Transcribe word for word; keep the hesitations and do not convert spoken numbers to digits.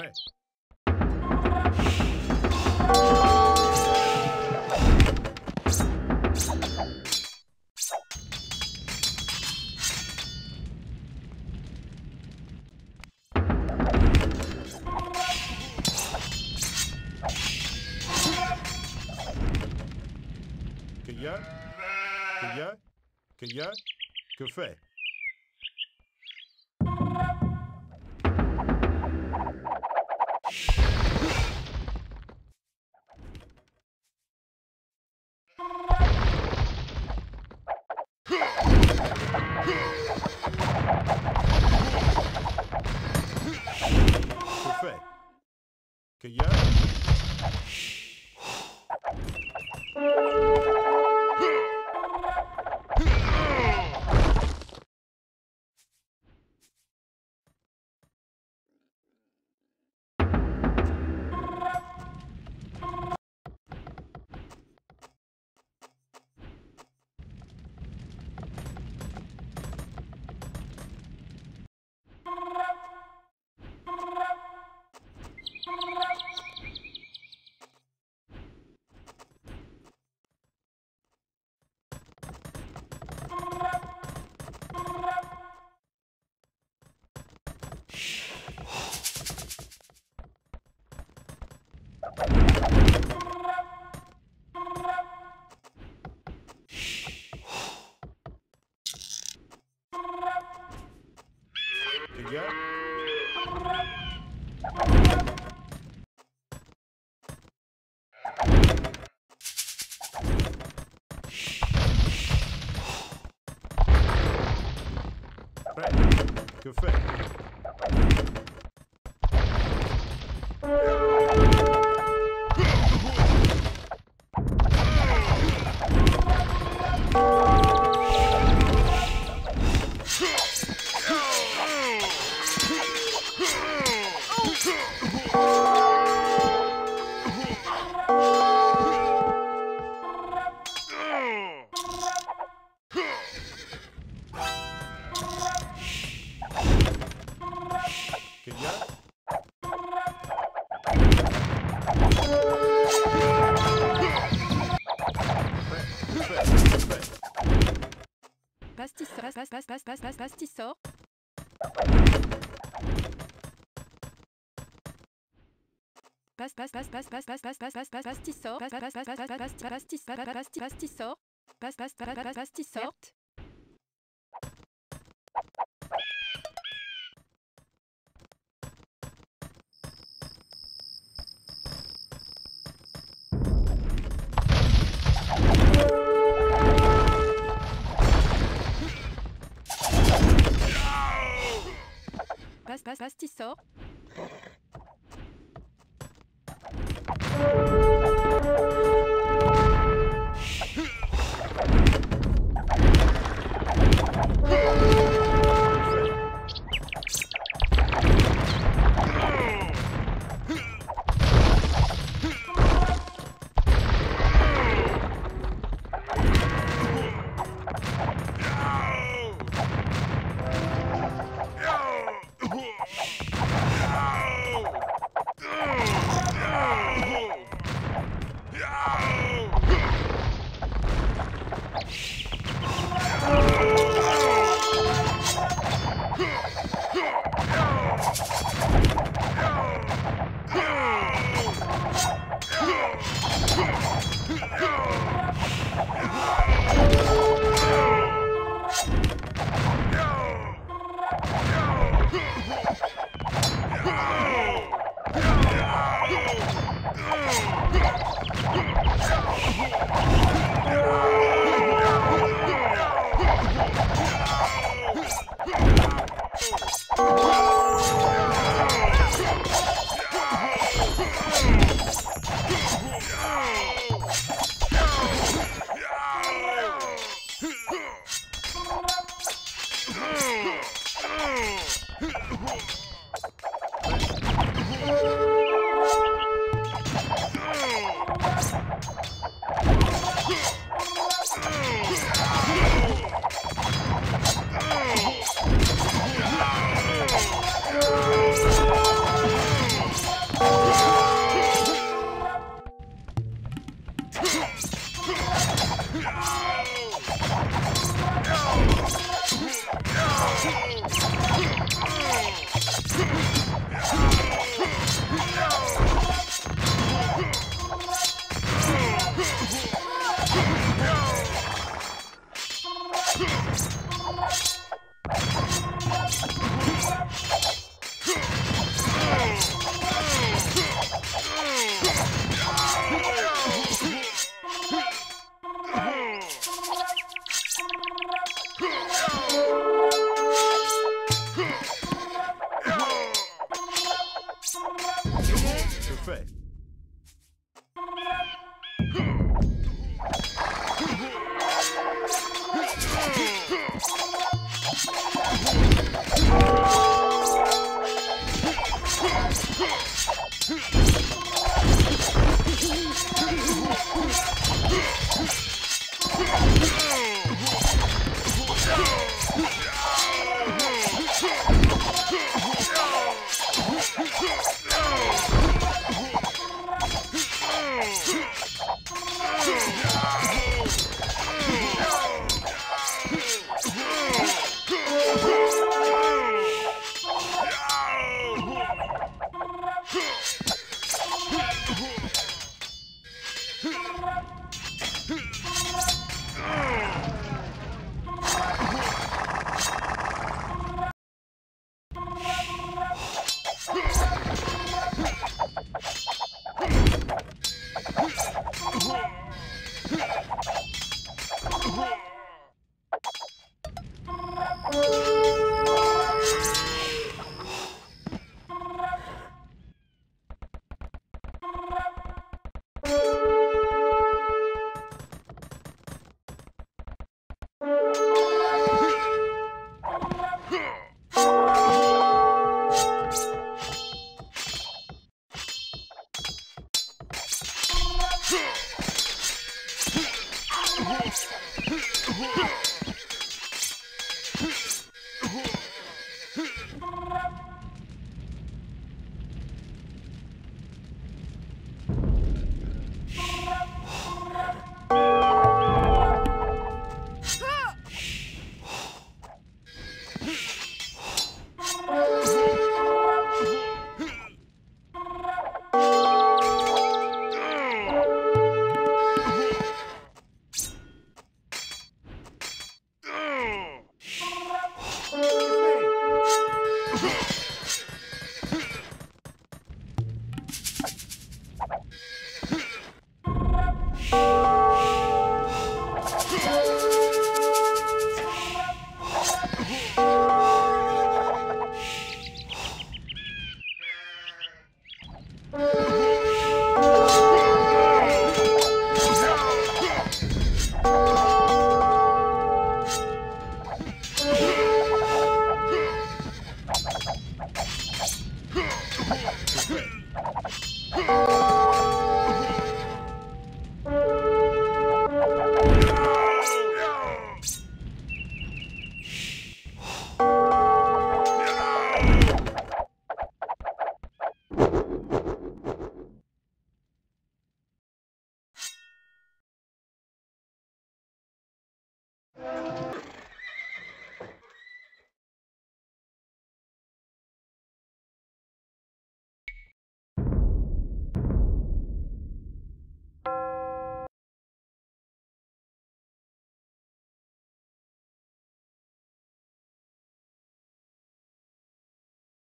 pay. Que y a? Que fait? Que fait? Que y a? Que fait? Pastisor. Pas pas pas pas pas pas pas pas pas pastisor. Pas pas pas pas pas pas pastis pas pas pastisor. Pas pas pas pas pastisor. Pastisor. Huh.